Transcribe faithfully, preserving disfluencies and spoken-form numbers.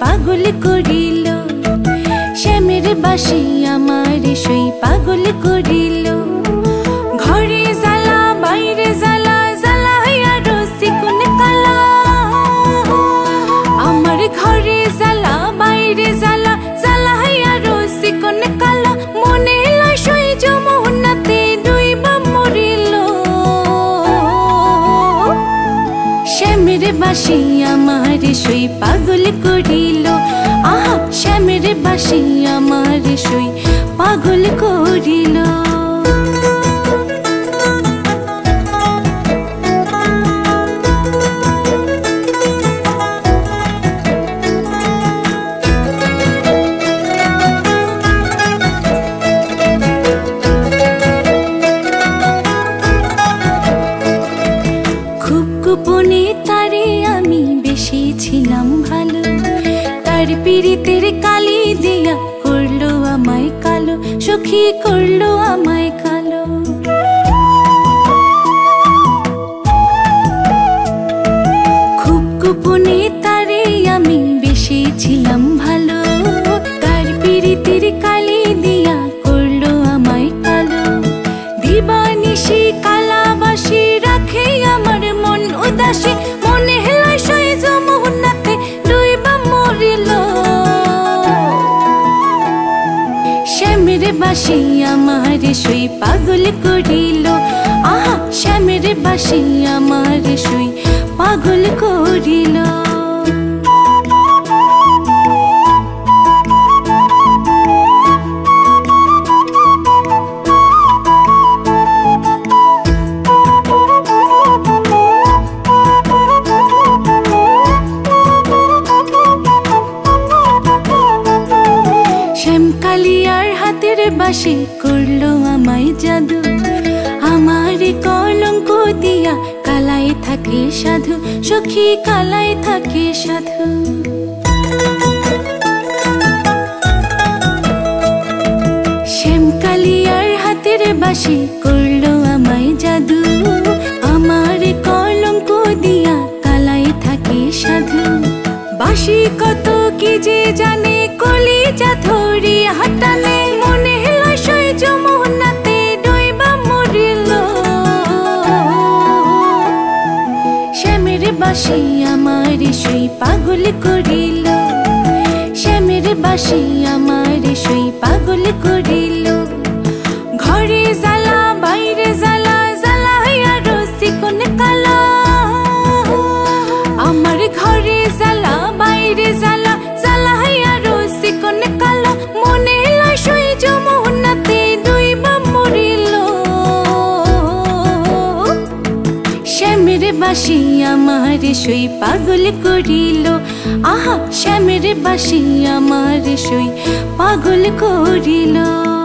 पागल करिलो श्यामेर बाशी आमारे शोई पागल करिलो घरे जाला बाहरे जाला जाला या रसी कोन काला आमारे घरे जाला बाहरे जाला जाला या रसी कोन काला मने ला शोई जमुनाते दुई बा मरिलो श्यामेर बाशी आमारे शोई पागल करिलो श्यामेर बाशी आमारे शोई पागल करिलो खूब गोपने तारे आमी बेशी छिलाम भालो दिवानिशी काला बाशी राखे आमार मन उदासी मने हेलाय शोई जमुनाते श्यामेर बाशी आमारे शोई पागल करिलो आहा श्यामेर बाशी आमारे शोई पागल करिलो बाशी करलो आमाय जादू आमारे कलंक दिया कालाय थाके साधु सखी कालाय थाके साधु श्यामकालियार हातेर बाशी करलो आमाय जादू आमारे कलंक दिया कालाय थाके साधु बाशी कत कि जे जाने कलिजा धरे हाटाने मने बाशी आमारे शोई पागल करिलो श्यामेर बाशी आमारे शोई पागल करिलो घरे जाला बाहरे जाला जाला या रसी कोन काला आमारे घरे जाला बाहरे जाला जाला या रसी कोन काला मने ला शोई जमुनाते दुई बा मरिलो श्यामेर बाशी आमारे शोई पागल करिलो आहा श्यामेर बाशी आमारे शोई पागल करिलो।